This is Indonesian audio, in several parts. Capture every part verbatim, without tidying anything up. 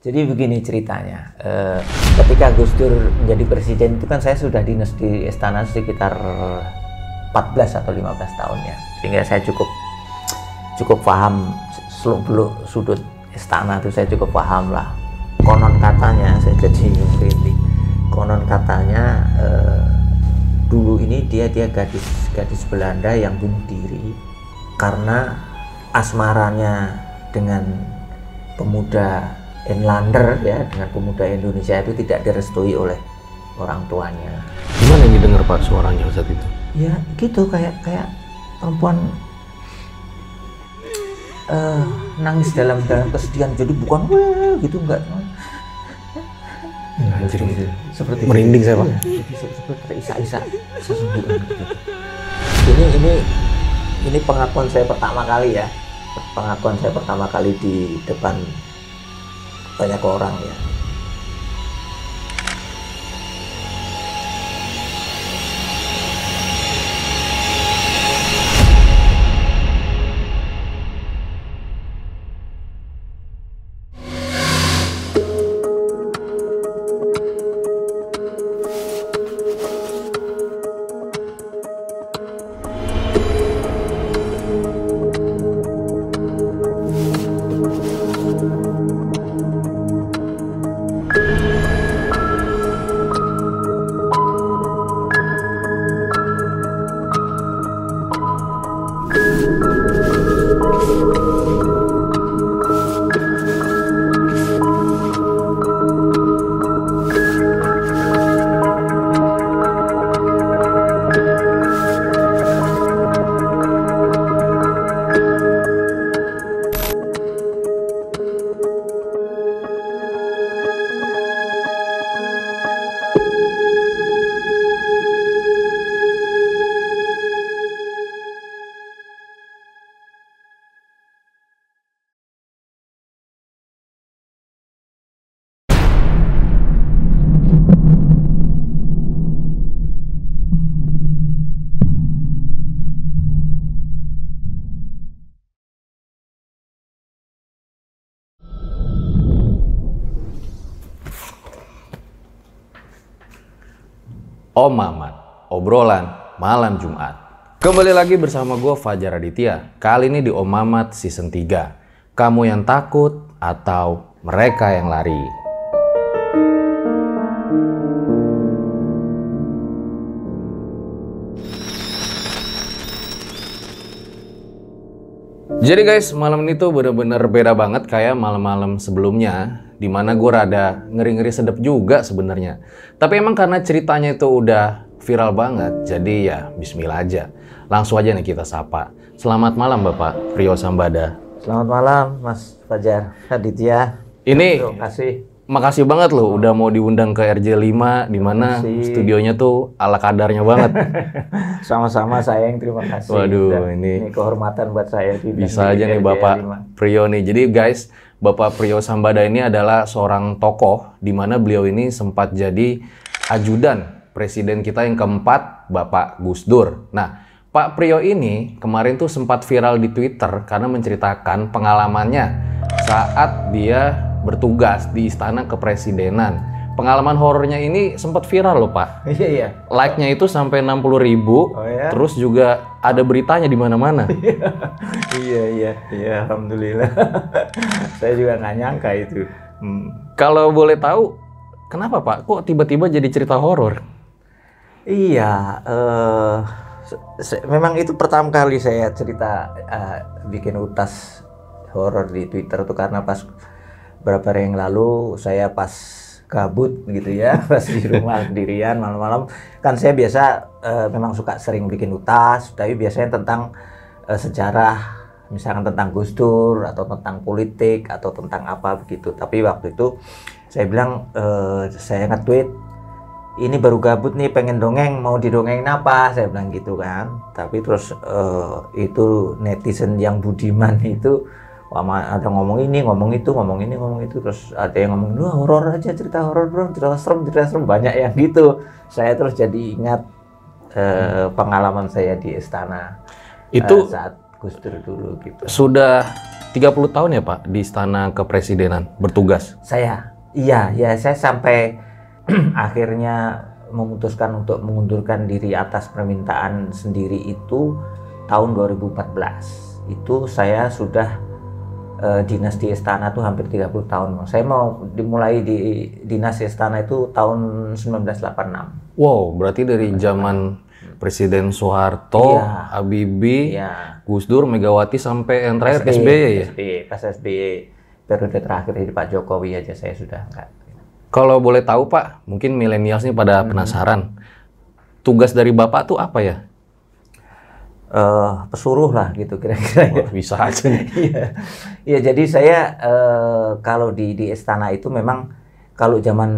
Jadi begini ceritanya, e, ketika Gus Dur menjadi presiden itu kan saya sudah dinas di istana sekitar empat belas atau lima belas tahun ya, sehingga saya cukup cukup paham seluk-beluk sudut istana itu, saya cukup paham lah. Konon katanya, saya jadi ini, konon katanya e, dulu ini dia dia gadis gadis Belanda yang bunuh diri karena asmaranya dengan pemuda Inlander ya, dengan pemuda Indonesia itu tidak direstui oleh orang tuanya. Gimana yang didengar Pak suaranya saat itu? Ya gitu, kayak kayak perempuan uh, nangis dalam dalam kesedihan. Jadi bukan wah gitu, enggak. Anjir, gitu. Seperti merinding saya, Pak. Seperti isak-isak sesungguhnya. Gitu. Ini ini ini pengakuan saya pertama kali ya. Pengakuan saya pertama kali di depan banyak orang ya. Om Mamat, obrolan malam Jumat. Kembali lagi bersama gue Fajar Aditya. Kali ini di Om Mamat season tiga. Kamu yang takut atau mereka yang lari? Jadi guys, malam ini tuh bener-bener beda banget kayak malam-malam sebelumnya, dimana gue rada ngeri-ngeri sedep juga sebenarnya. Tapi emang karena ceritanya itu udah viral banget, jadi ya bismillah aja. Langsung aja nih kita sapa. Selamat malam Bapak Priyo Sambadha. Selamat malam Mas Fajar Aditya. Ini terima kasih. Makasih banget loh udah mau diundang ke R J L lima, dimana studionya tuh ala kadarnya banget. Sama-sama sayang, terima kasih. Waduh, dan ini, ini kehormatan buat saya. Bisa aja nih Bapak Priyo nih. Jadi guys, Bapak Priyo Sambadha ini adalah seorang tokoh, dimana beliau ini sempat jadi ajudan presiden kita yang keempat, Bapak Gus Dur. Nah, Pak Priyo ini kemarin tuh sempat viral di Twitter karena menceritakan pengalamannya saat dia bertugas di Istana Kepresidenan. Pengalaman horornya ini sempat viral loh Pak. Iya iya. Like-nya itu sampai enam puluh ribu. Oh, iya? Terus juga ada beritanya di mana-mana. Iya iya iya. Alhamdulillah. Saya juga nggak nyangka itu. Hmm. Kalau boleh tahu, kenapa Pak? Kok tiba-tiba jadi cerita horor? Iya. Uh, memang itu pertama kali saya cerita uh, bikin utas horor di Twitter tuh karena pas beberapa hari yang lalu saya pas gabut gitu ya, pas di rumah sendirian malam-malam. Kan saya biasa uh, memang suka sering bikin utas, tapi biasanya tentang uh, sejarah, misalkan tentang Gus Dur atau tentang politik atau tentang apa begitu. Tapi waktu itu saya bilang, uh, saya nge-tweet, ini baru gabut nih, pengen dongeng, mau didongengin apa? Saya bilang gitu kan. Tapi terus uh, itu netizen yang budiman itu ada ngomong ini, ngomong itu, ngomong ini, ngomong itu. Terus ada yang ngomong, duh horor aja, cerita horor bro, cerita serem, cerita serem, banyak yang gitu. Saya terus jadi ingat eh, pengalaman saya di istana. Itu eh, saat Gus Dur dulu gitu. Sudah tiga puluh tahun ya Pak di Istana Kepresidenan bertugas? Saya, iya, ya saya sampai akhirnya memutuskan untuk mengundurkan diri atas permintaan sendiri itu tahun dua ribu empat belas. Itu saya sudah eh, dinas di Istana tuh hampir tiga puluh tahun. Saya mau dimulai di dinas Istana itu tahun seribu sembilan ratus delapan puluh enam. Wow, berarti dari zaman Presiden Soeharto, iya, Habibie, iya, Gus Dur, Megawati sampai yang terakhir S B Y ya? S B Y, pas S B Y periode terakhir di Pak Jokowi aja saya sudah enggak. Kalau boleh tahu Pak, mungkin milenials nih pada penasaran, hmm. tugas dari Bapak tuh apa ya? Uh, pesuruh lah gitu kira-kira. Oh, ya. Bisa aja nih. Iya, ya, jadi saya uh, kalau di, di Istana itu memang kalau zaman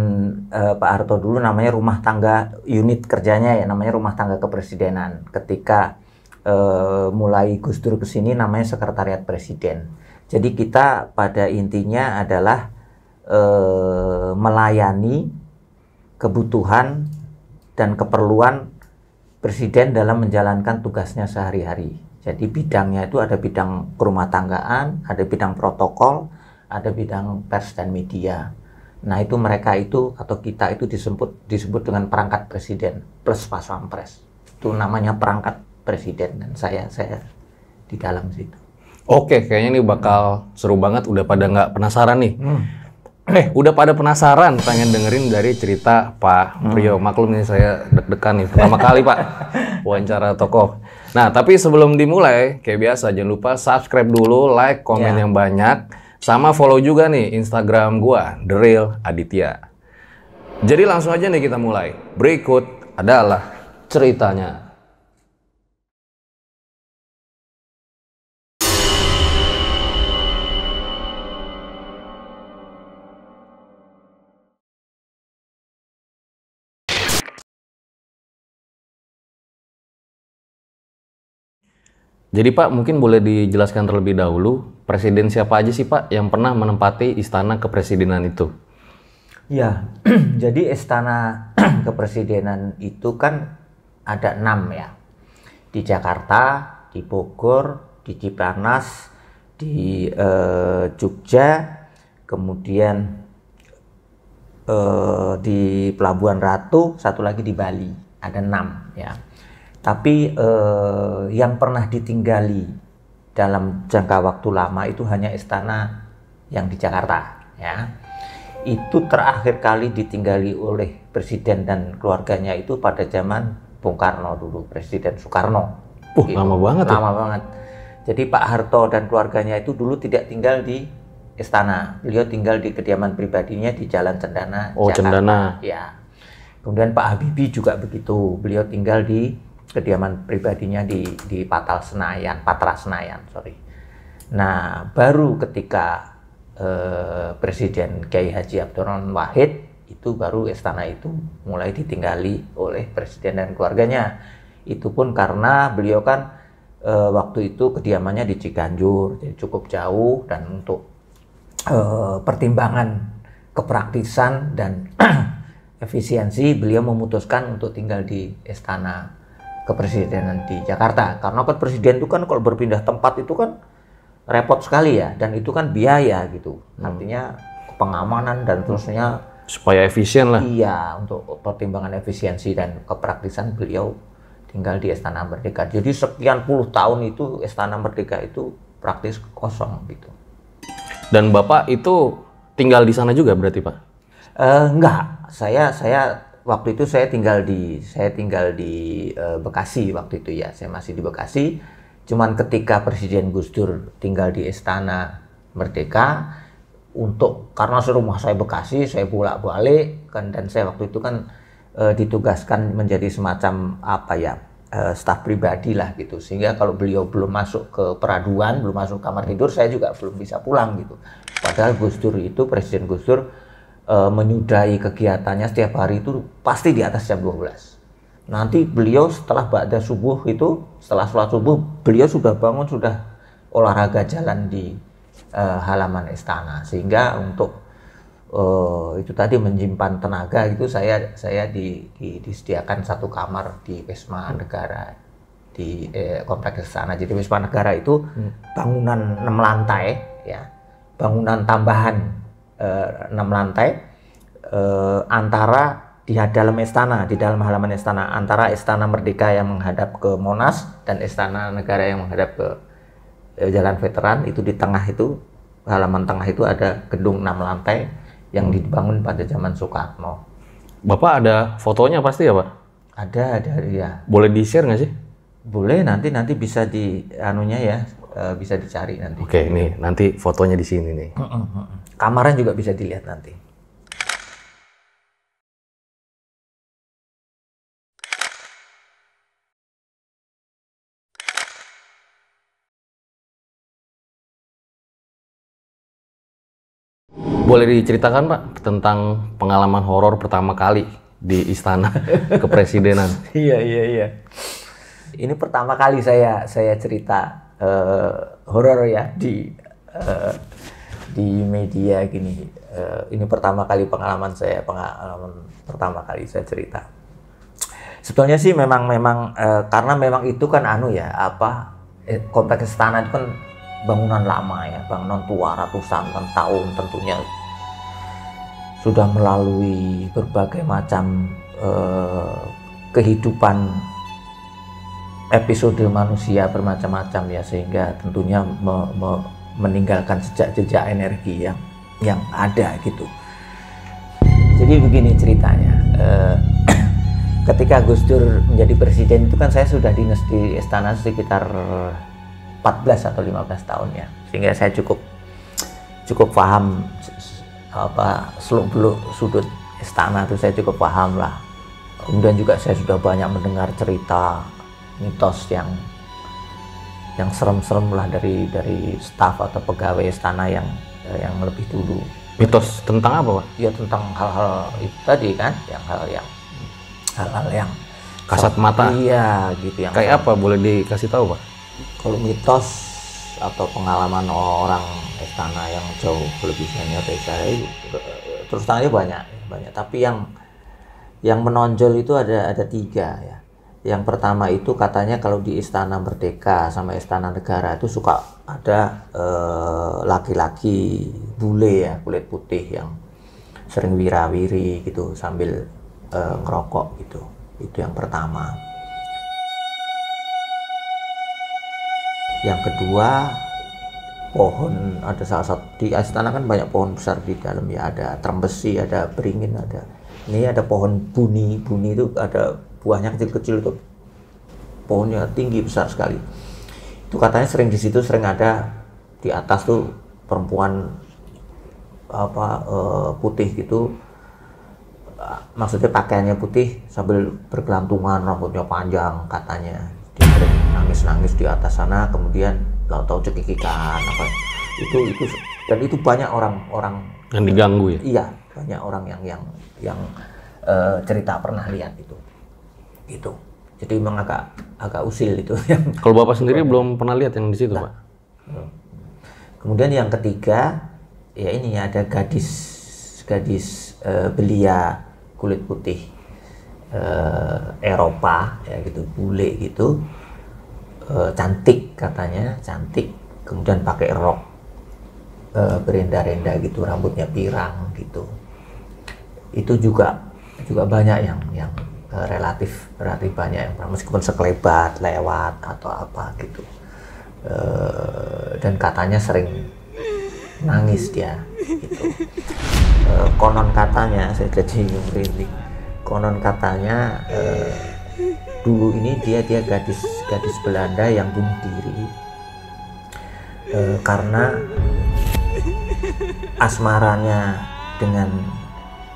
uh, Pak Harto dulu namanya rumah tangga, unit kerjanya ya namanya rumah tangga kepresidenan. Ketika uh, mulai Gus Dur kesini namanya Sekretariat Presiden. Jadi kita pada intinya adalah Uh, melayani kebutuhan dan keperluan presiden dalam menjalankan tugasnya sehari-hari. Jadi bidangnya itu ada bidang kerumah tanggaan, ada bidang protokol, ada bidang pers dan media. Nah itu mereka itu atau kita itu disebut disebut dengan perangkat presiden plus pasampres. Itu namanya perangkat presiden dan saya saya di dalam situ. Oke, kayaknya ini bakal seru banget. Udah pada nggak penasaran nih? Hmm. Eh, udah pada penasaran, pengen dengerin dari cerita Pak Priyo. Hmm. Maklum nih saya deg-degan nih, pertama kali Pak wawancara tokoh. Nah, tapi sebelum dimulai, kayak biasa jangan lupa subscribe dulu, like, komen yeah. yang banyak. Sama follow juga nih Instagram gua, The Real Aditya. Jadi langsung aja nih kita mulai. Berikut adalah ceritanya. Jadi Pak, mungkin boleh dijelaskan terlebih dahulu, presiden siapa aja sih Pak yang pernah menempati Istana Kepresidenan itu? Ya, jadi Istana Kepresidenan itu kan ada enam ya. Di Jakarta, di Bogor, di Cipanas, di eh, Jogja, kemudian eh, di Pelabuhan Ratu, satu lagi di Bali, ada enam ya. Tapi eh, yang pernah ditinggali dalam jangka waktu lama itu hanya istana yang di Jakarta ya. Itu terakhir kali ditinggali oleh presiden dan keluarganya itu pada zaman Bung Karno dulu, Presiden Soekarno. Uh, gitu. Lama banget. Lama ya? banget. Jadi Pak Harto dan keluarganya itu dulu tidak tinggal di istana. Beliau tinggal di kediaman pribadinya di Jalan Cendana, oh, Jakarta. Cendana. Ya. Kemudian Pak Habibie juga begitu. Beliau tinggal di kediaman pribadinya di di Patra Senayan, Patra Senayan, sorry. Nah, baru ketika eh, Presiden Kyai Haji Abdurrahman Wahid itu baru istana itu mulai ditinggali oleh presiden dan keluarganya. Itu pun karena beliau kan eh, waktu itu kediamannya di Ciganjur, jadi cukup jauh dan untuk eh, pertimbangan kepraktisan dan efisiensi beliau memutuskan untuk tinggal di Istana Kepresidenan di Jakarta, karena kan presiden itu kan kalau berpindah tempat itu kan repot sekali ya, dan itu kan biaya gitu, hmm. artinya pengamanan dan terusnya supaya efisien lah. Iya, untuk pertimbangan efisiensi dan kepraktisan beliau tinggal di Istana Merdeka. Jadi sekian puluh tahun itu Istana Merdeka itu praktis kosong gitu. Dan Bapak itu tinggal di sana juga berarti Pak? Uh, enggak, saya saya. Waktu itu saya tinggal di saya tinggal di uh, Bekasi waktu itu ya, saya masih di Bekasi. Cuman ketika Presiden Gus Dur tinggal di Istana Merdeka, untuk karena serumah saya Bekasi, saya bolak-balik kan, dan saya waktu itu kan uh, ditugaskan menjadi semacam apa ya, uh, staf pribadi lah gitu. Sehingga kalau beliau belum masuk ke peraduan, belum masuk kamar tidur, saya juga belum bisa pulang gitu. Padahal Gus Dur itu Presiden Gus Dur menyudahi kegiatannya setiap hari itu pasti di atas jam dua belas. Nanti beliau setelah ba'da subuh itu, setelah sholat subuh, beliau sudah bangun, sudah olahraga jalan di uh, halaman istana. Sehingga untuk uh, itu tadi menyimpan tenaga itu saya saya di, di, disediakan satu kamar di Wisma Negara di eh, kompleks istana. Jadi Wisma Negara itu bangunan enam lantai, ya, bangunan tambahan eh, enam lantai eh, antara di dalam istana, di dalam halaman istana, antara Istana Merdeka yang menghadap ke Monas dan Istana Negara yang menghadap ke eh, Jalan Veteran. Itu di tengah itu, halaman tengah itu ada gedung enam lantai yang dibangun pada zaman Soekarno. Bapak ada fotonya pasti ya, Pak? Ada, ada ya. Boleh di-share nggak sih? Boleh, nanti nanti bisa di anunya ya, uh, bisa dicari nanti. Oke, nih nanti fotonya di sini nih. Uh, uh, uh. Kamarnya juga bisa dilihat nanti. Boleh diceritakan, Pak, tentang pengalaman horor pertama kali di Istana Kepresidenan? Iya, iya, iya. Ini pertama kali saya saya cerita uh, horor ya di uh, di media gini. Uh, ini pertama kali pengalaman saya, pengalaman pertama kali saya cerita. Sebetulnya sih memang memang uh, karena memang itu kan anu ya, apa eh, kompleks istana itu kan bangunan lama ya, bangunan tua ratusan tahun tentunya, sudah melalui berbagai macam eh, kehidupan episode manusia bermacam-macam ya, sehingga tentunya me me meninggalkan jejak-jejak energi yang yang ada gitu. Jadi begini ceritanya, eh, ketika Gus Dur menjadi presiden itu kan saya sudah dinas di istana sekitar empat belas atau lima belas tahun ya, sehingga saya cukup cukup paham apa seluk-beluk sudut istana itu, saya cukup paham lah. Kemudian juga saya sudah banyak mendengar cerita mitos yang yang serem-serem lah dari dari staf atau pegawai istana yang yang lebih dulu. Mitos tentang apa, Pak? Ya tentang hal-hal itu tadi kan, yang hal yang hal-hal yang kasat mata. Iya, gitu yang. Kayak apa, boleh dikasih tahu, Pak? Kalau mitos atau pengalaman orang istana yang jauh lebih senior dari saya, terus terangnya banyak, banyak. Tapi yang yang menonjol itu ada ada tiga ya. Yang pertama itu katanya kalau di Istana Merdeka sama Istana Negara itu suka ada laki-laki eh, bule ya, kulit putih yang sering wira-wiri gitu sambil eh, ngerokok gitu. Itu yang pertama. Yang kedua, pohon, ada salah satu di istana kan banyak pohon besar di dalam ya, ada trembesi, ada beringin, ada ini ada pohon buni, buni itu ada buahnya kecil-kecil tuh, pohonnya tinggi besar sekali. Itu katanya sering di situ, sering ada di atas tuh perempuan apa uh, putih gitu, maksudnya pakaiannya putih sambil bergelantungan, rambutnya panjang katanya. Dia sering nangis-nangis di atas sana, kemudian tahu-tahu cekikikan apa itu itu dan itu banyak orang-orang yang diganggu ya. Iya, banyak orang yang yang yang uh, cerita pernah lihat itu gitu. Jadi memang agak agak usil itu. Kalau Bapak sendiri belum pernah lihat yang di situ, nah, Pak. Hmm. Kemudian yang ketiga ya ini ada gadis gadis uh, belia kulit putih Uh, Eropa ya gitu, bule gitu, uh, cantik katanya, cantik, kemudian pakai rok uh, berenda-renda gitu, rambutnya pirang gitu. Itu juga juga banyak yang yang uh, relatif relatif banyak yang meskipun sekelebat lewat atau apa gitu, uh, dan katanya sering nangis dia gitu. Uh, konon katanya, saya jadi merinding. Konon katanya eh, dulu ini dia dia gadis gadis Belanda yang bunuh diri eh, karena asmaranya dengan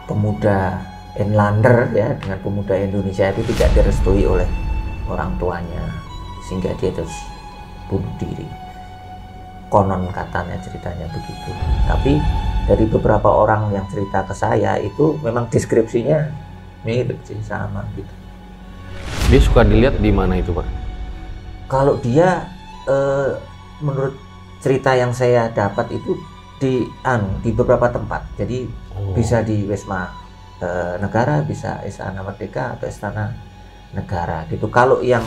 pemuda Inlander ya, dengan pemuda Indonesia itu tidak direstui oleh orang tuanya, sehingga dia terus bunuh diri. Konon katanya, ceritanya begitu. Tapi dari beberapa orang yang cerita ke saya itu memang deskripsinya mirip sih, sama gitu. Dia suka dilihat di mana itu, Pak? Kalau dia eh, menurut cerita yang saya dapat itu di anu di beberapa tempat. Jadi oh, bisa di Wisma eh, Negara, bisa Istana Merdeka atau Istana Negara gitu. Kalau yang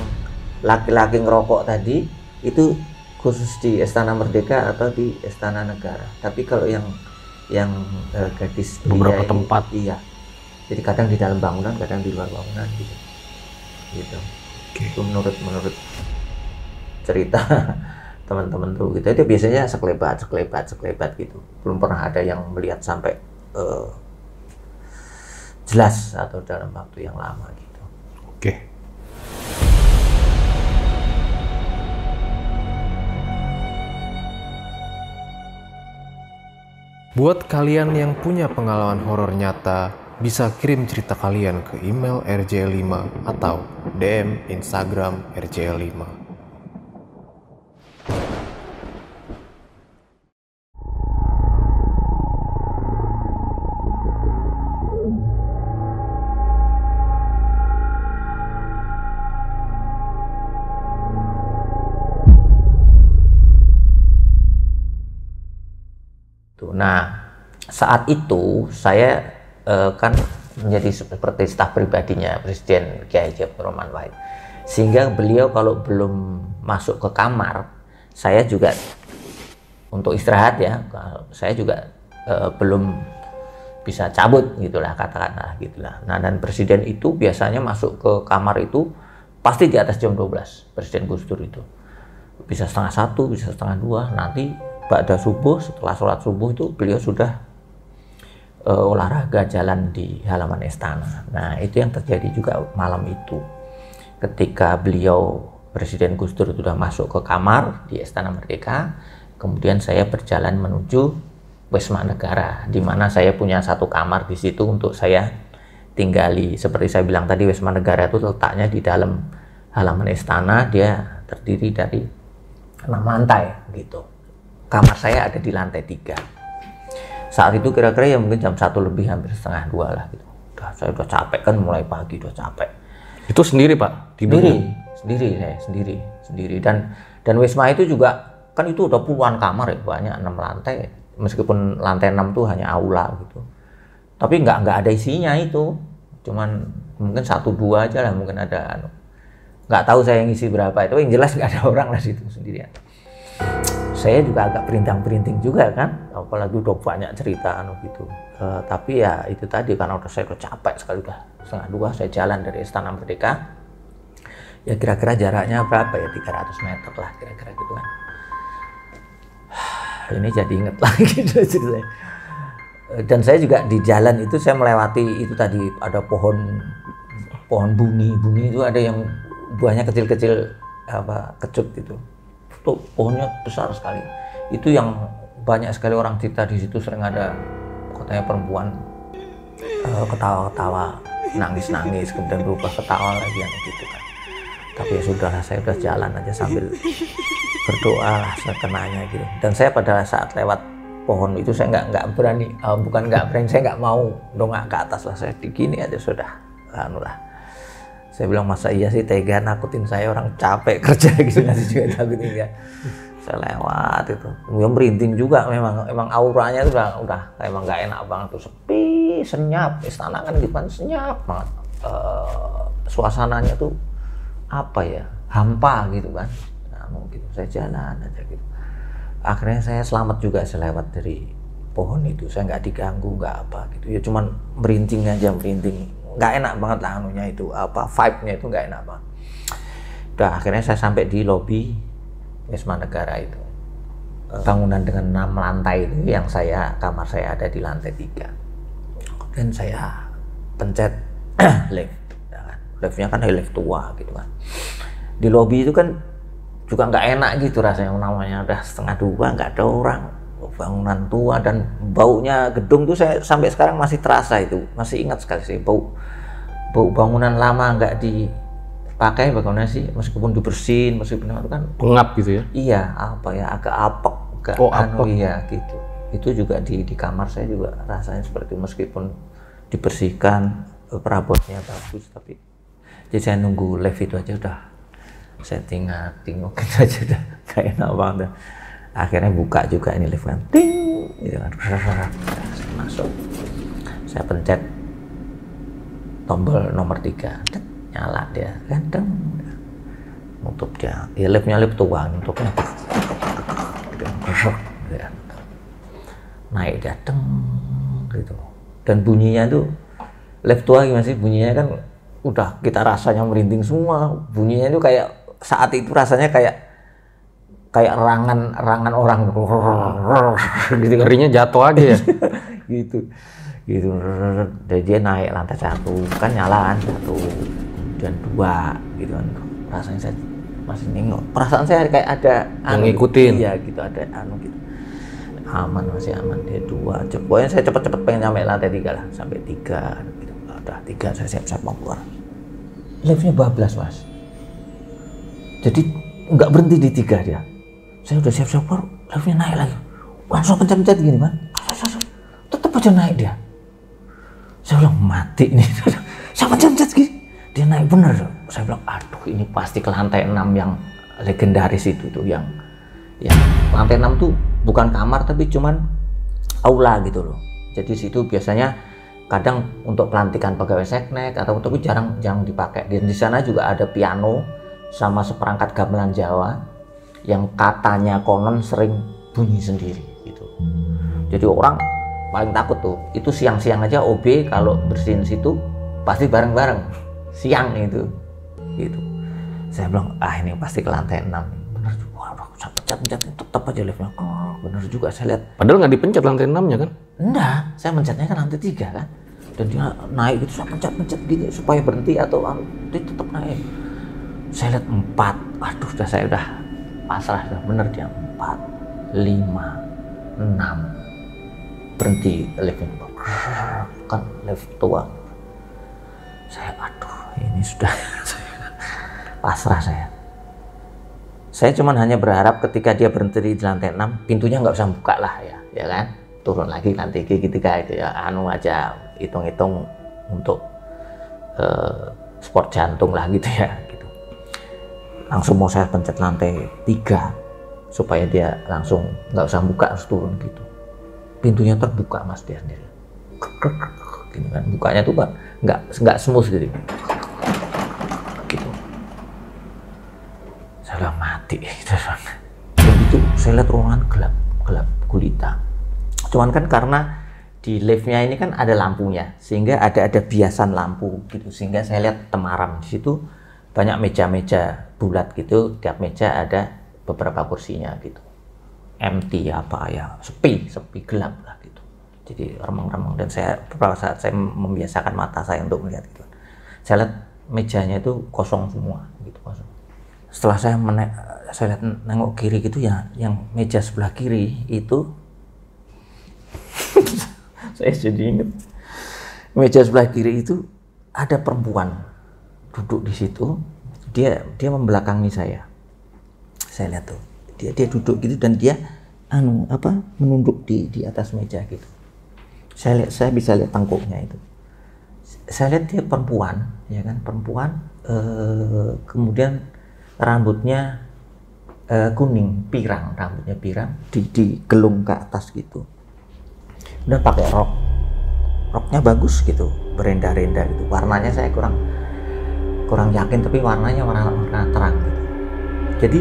laki-laki ngerokok tadi itu khusus di Istana Merdeka atau di Istana Negara. Tapi kalau yang yang eh, gadis beberapa dia, tempat iya. Jadi kadang di dalam bangunan, kadang di luar bangunan gitu. Gitu. Okay. Itu menurut menurut cerita teman-teman tuh gitu. Itu biasanya sekelebat, sekelebat, sekelebat gitu. Belum pernah ada yang melihat sampai uh, jelas atau dalam waktu yang lama gitu. Oke. Okay. Buat kalian yang punya pengalaman horor nyata, bisa kirim cerita kalian ke email R J L lima atau D M Instagram R J L lima. Nah, saat itu saya uh, kan menjadi seperti staf pribadinya Presiden Kyai Haji Abdurrahman Wahid, sehingga beliau kalau belum masuk ke kamar, saya juga untuk istirahat ya, saya juga uh, belum bisa cabut gitulah katakanlah gitulah. Nah, dan Presiden itu biasanya masuk ke kamar itu pasti di atas jam dua belas, Presiden Gus Dur itu bisa setengah satu, bisa setengah dua nanti. Pada subuh, setelah sholat subuh itu beliau sudah uh, olahraga jalan di halaman istana. Nah, itu yang terjadi juga malam itu. Ketika beliau, Presiden Gus Dur sudah masuk ke kamar di Istana Merdeka, kemudian saya berjalan menuju Wisma Negara, di mana saya punya satu kamar di situ untuk saya tinggali. Seperti saya bilang tadi, Wisma Negara itu letaknya di dalam halaman istana, dia terdiri dari enam lantai gitu. Kamar saya ada di lantai tiga. Saat itu kira-kira ya mungkin jam satu lebih, hampir setengah dua lah gitu. Udah, saya udah capek kan, mulai pagi udah capek. Itu sendiri Pak? Tidurnya? Sendiri, sendiri saya sendiri, sendiri. Dan dan Wisma itu juga kan itu udah puluhan kamar ya, banyak, enam lantai. Meskipun lantai enam tuh hanya aula gitu, tapi nggak nggak ada isinya itu. Cuman mungkin satu dua aja lah mungkin ada. Nggak tahu saya yang isi berapa itu. Yang jelas nggak ada orang lah situ, sendirian. Saya juga agak perintang-perinting juga kan, apalagi udah banyak cerita anu gitu. Uh, tapi ya itu tadi, karena udah saya udah capek sekali, udah setengah dua saya jalan dari Istana Merdeka. Ya kira-kira jaraknya berapa ya, tiga ratus meter lah kira-kira gitu kan. Ini jadi inget lagi ceritanya. Dan saya juga di jalan itu saya melewati itu tadi, ada pohon pohon buni, buni itu ada yang buahnya kecil-kecil apa kecut gitu. Tuh, pohonnya besar sekali. Itu yang banyak sekali orang cerita di situ, sering ada katanya perempuan ketawa-ketawa, nangis-nangis, kemudian berubah ketawa lagi yang gitu kan. Tapi ya sudah, saya udah jalan aja sambil berdoa lah sekenanya gitu. Dan saya pada saat lewat pohon itu saya nggak nggak berani, uh, bukan nggak berani, saya nggak mau dongak ke atas lah, saya digini aja sudah, anu lah. Saya bilang, masa iya sih tega nakutin saya, orang capek kerja gitu, nanti juga nakutin ya. Saya lewat itu, kemudian merinding juga memang, emang auranya itu udah, udah emang nggak enak banget tuh, sepi, senyap, istana kan gitu kan senyap banget. E, suasananya tuh apa ya, hampa gitu kan. Nah, mungkin saya jalan aja gitu. Akhirnya saya selamat juga, saya lewat dari pohon itu, saya nggak diganggu, nggak apa gitu. Ya cuman merinding aja, merinding. Nggak enak banget lah anunya itu, apa vibe-nya itu nggak enak banget. Udah akhirnya saya sampai di lobi Wisma Negara itu, bangunan dengan enam lantai itu yang saya, kamar saya ada di lantai tiga. Kemudian saya pencet lift, liftnya kan lift tua gitu kan. Di lobi itu kan juga nggak enak gitu rasanya, namanya udah setengah dua nggak ada orang, bangunan tua dan baunya gedung tuh saya sampai sekarang masih terasa itu, masih ingat sekali sih bau bau bangunan lama nggak dipakai, bagaimana sih, meskipun dibersihin, meskipun itu kan pengap gitu ya, iya apa ya, agak apek, agak oh, anu ya gitu. Itu juga di di kamar saya juga rasanya seperti, meskipun dibersihkan perabotnya bagus, tapi jadi saya nunggu live itu aja udah saya tinggal tinggal aja udah kayak enak banget. Akhirnya buka juga ini lift kan, ting, gitu kan. Saya masuk, saya pencet tombol nomor tiga, nyala dia, ganteng. nutup dia. Ya liftnya lift tua, nutupnya gitu, berserk, gitu. Naik dia teng gitu. Dan bunyinya tuh lift tua gimana sih? Bunyinya kan udah kita rasanya merinding semua. Bunyinya itu kayak saat itu rasanya kayak kayak rangan rangan orang gitu, karinya jatuh aja ya gitu gitu. Jadi dia naik lantai satu, kan nyalaan satu dan dua gitu kan. Rasanya saya masih nengok, perasaan saya kayak ada yang anu, ngikutin ya gitu, ada anu gitu, aman, masih aman. Dia dua, pokoknya saya cepet-cepet pengen nyampe lantai tiga lah, sampai tiga gitu. Udah tiga saya siap-siap mau keluar, liftnya bablas mas, jadi nggak berhenti di tiga dia. Saya udah siap-siap keluar, liftnya naik lagi. Langsung pencet-pencet gini kan. Tetep aja naik dia. Saya bilang, mati nih. Saya pencet-pencet gini. Dia naik bener. Saya bilang, aduh ini pasti ke lantai enam yang legendaris itu tuh. Yang yang lantai enam tuh bukan kamar tapi cuman aula gitu loh. Jadi situ biasanya kadang untuk pelantikan pegawai seknek atau untuk jarang jarang dipakai. Dan di sana juga ada piano sama seperangkat gamelan Jawa yang katanya konon sering bunyi sendiri gitu. Jadi orang paling takut tuh, itu siang-siang aja O B kalau bersihin situ pasti bareng-bareng siang itu gitu. Saya bilang, ah ini pasti ke lantai enam. Bener juga, waduh, saya pencet-pencet tetap aja liftnya. Oh, bener juga saya lihat. Padahal nggak dipencet lantai enamnya kan? Enggak, saya mencetnya kan lantai tiga kan. Dan dia naik gitu, saya pencet-pencet gini supaya berhenti atau dia tetap naik. Saya lihat empat, aduh udah saya udah pasrah, udah bener dia empat, lima, enam, berhenti liftnya, kan lift tua. Saya aduh ini sudah pasrah saya. Saya cuman hanya berharap ketika dia berhenti di lantai enam, pintunya nggak usah buka lah ya, ya kan? Turun lagi lantai tiga itu ya, anu aja hitung-hitung untuk uh, sport jantung lah gitu ya. Langsung mau saya pencet lantai tiga supaya dia langsung nggak usah buka, harus turun gitu. Pintunya terbuka mas, dia sendiri gitu kan, bukanya tuh pak nggak nggak smooth gitu gitu. Saya udah mati gitu. Dan itu saya lihat ruangan gelap gelap gulita, cuman kan karena di liftnya ini kan ada lampunya sehingga ada ada biasan lampu gitu, sehingga saya lihat temaram di situ. Banyak meja-meja bulat gitu, tiap meja ada beberapa kursinya gitu. Empty apa ya, sepi, sepi gelap lah gitu. Jadi remang-remang, dan saya beberapa saat saya membiasakan mata saya untuk melihat gitu. Saya lihat mejanya itu kosong semua gitu, kosong. Setelah saya menek, saya lihat nengok kiri gitu ya, yang meja sebelah kiri itu saya jadi ingat. Meja sebelah kiri itu ada perempuan duduk di situ, dia dia membelakangi saya. Saya lihat tuh, dia dia duduk gitu dan dia anu apa menunduk di di atas meja gitu. Saya lihat, saya bisa lihat tangkuknya itu. Saya lihat dia perempuan, ya kan, perempuan. Eh, kemudian rambutnya eh, kuning, pirang, rambutnya pirang, di digelung ke atas gitu. Udah pakai rok, roknya bagus gitu, berenda-renda gitu. Warnanya saya kurang kurang yakin, tapi warnanya warna, warna terang gitu. Jadi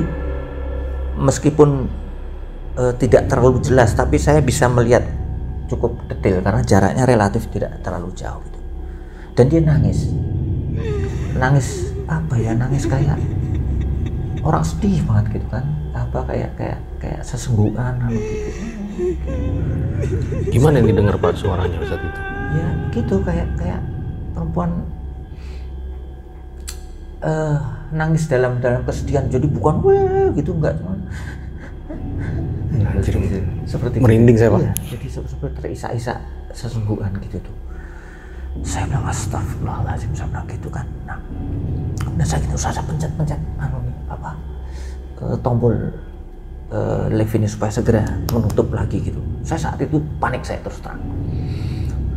meskipun e, tidak terlalu jelas, tapi saya bisa melihat cukup detail karena jaraknya relatif tidak terlalu jauh gitu. Dan dia nangis, nangis apa ya, nangis kayak orang sedih banget gitu kan, apa kayak kayak kayak sesenggukan gitu. Gimana yang didengar pak suaranya saat itu? Ya gitu, kayak kayak perempuan Uh, nangis dalam dalam kesedihan, jadi bukan wah gitu, enggak cuman gitu, gitu. Seperti merinding gitu, saya pak ya, jadi seperti terisak-isak sesungguhan gitu tuh. Saya bilang astagfirullahaladzim, saya bilang gitu kan. Nah, udah saya gitu saya pencet-pencet anu apa uh, tombol uh, lift ini supaya segera menutup lagi gitu. Saya saat itu panik, saya terus terang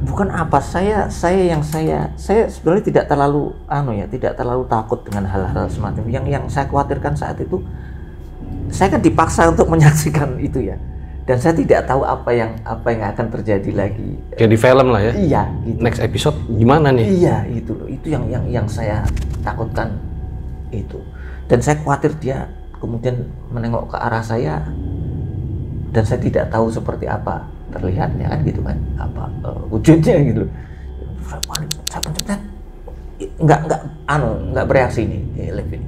bukan apa, saya saya yang saya saya sebenarnya tidak terlalu anu ya, tidak terlalu takut dengan hal-hal semacam yang yang saya khawatirkan saat itu. Saya kan dipaksa untuk menyaksikan itu ya, dan saya tidak tahu apa yang apa yang akan terjadi lagi. Kayak di film lah ya. Iya. Gitu. Next episode gimana nih? Iya itu loh, itu yang yang yang saya takutkan itu. Dan saya khawatir dia kemudian menengok ke arah saya dan saya tidak tahu seperti apa terlihatnya kan gitu kan, apa uh, wujudnya gitu. Saya pencet, nggak nggak anu nggak bereaksi ini lift ini.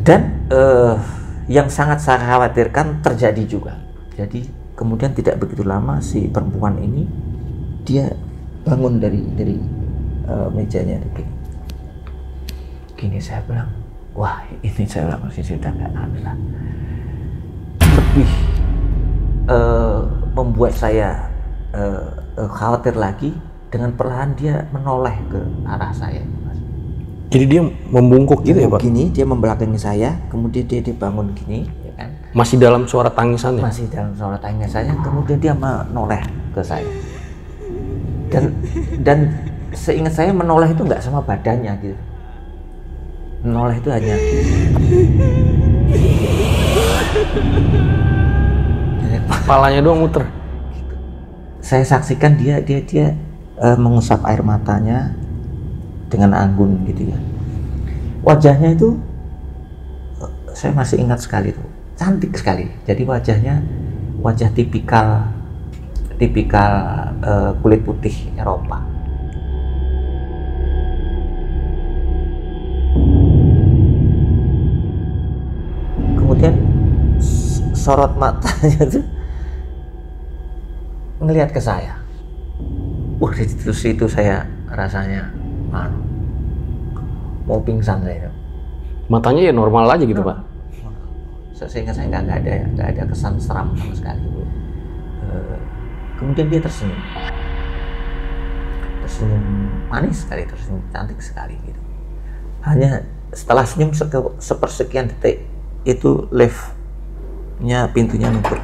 Dan uh, yang sangat saya khawatirkan terjadi juga. Jadi kemudian tidak begitu lama si perempuan ini dia bangun dari dari uh, mejanya gini. Gini saya bilang, wah ini saya bilang masih sudah nggak aneh lah. Lebih uh, membuat saya uh, uh, khawatir lagi, dengan perlahan dia menoleh ke arah saya. Jadi dia membungkuk gitu ya Pak? Gini, dia membelakangi saya, kemudian dia, dia bangun gini, ya kan? Masih dalam suara tangisannya? Masih dalam suara tangisannya, kemudian dia menoleh ke saya. Dan, dan seingat saya menoleh itu nggak sama badannya gitu. Menoleh itu hanya... Kepalanya doang muter. Gitu. Saya saksikan dia, dia, dia uh, mengusap air matanya dengan anggun gitu ya. Wajahnya itu uh, saya masih ingat sekali tuh, cantik sekali. Jadi wajahnya wajah tipikal tipikal uh, kulit putih Eropa. Kemudian sorot matanya tuh ngelihat ke saya. Wah, di situ saya rasanya anu, mau pingsan saya. Matanya ya normal aja gitu normal. Pak? Sehingga saya nggak ada nggak ada kesan seram sama sekali. Uh, kemudian dia tersenyum, tersenyum manis sekali, tersenyum cantik sekali gitu. Hanya setelah senyum seke, sepersekian detik itu liftnya pintunya nutup.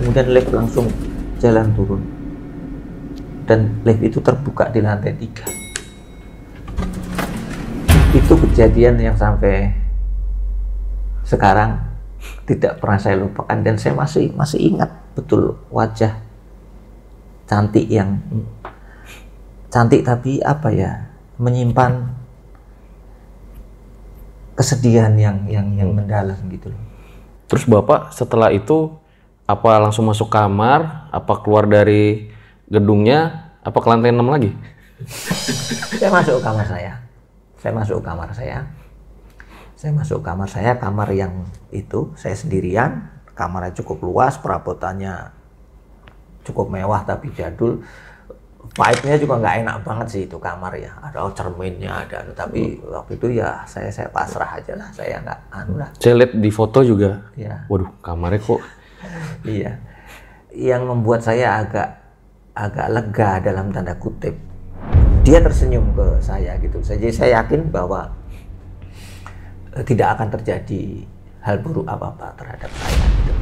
Kemudian lift langsung jalan turun. Dan lift itu terbuka di lantai tiga. Itu kejadian yang sampai sekarang tidak pernah saya lupakan, dan saya masih masih ingat betul wajah cantik yang cantik tapi apa ya, menyimpan kesedihan yang yang yang mendalam gitu loh. Terus Bapak setelah itu apa langsung masuk kamar, apa keluar dari gedungnya, apa ke lantai enam lagi? Saya masuk ke kamar saya. Saya masuk ke kamar saya. Saya masuk ke kamar saya, kamar yang itu saya sendirian. Kamarnya cukup luas, perabotannya cukup mewah tapi jadul. Vibe-nya juga nggak enak banget sih itu kamar ya. Ada cerminnya, ada tapi waktu itu ya saya saya pasrah aja lah. Saya nggak anu lah. Saya lihat di foto juga. Ya. Waduh, kamarnya kok. Iya. Yang membuat saya agak agak lega dalam tanda kutip, dia tersenyum ke saya gitu. Jadi saya yakin bahwa tidak akan terjadi hal buruk apa-apa terhadap saya gitu.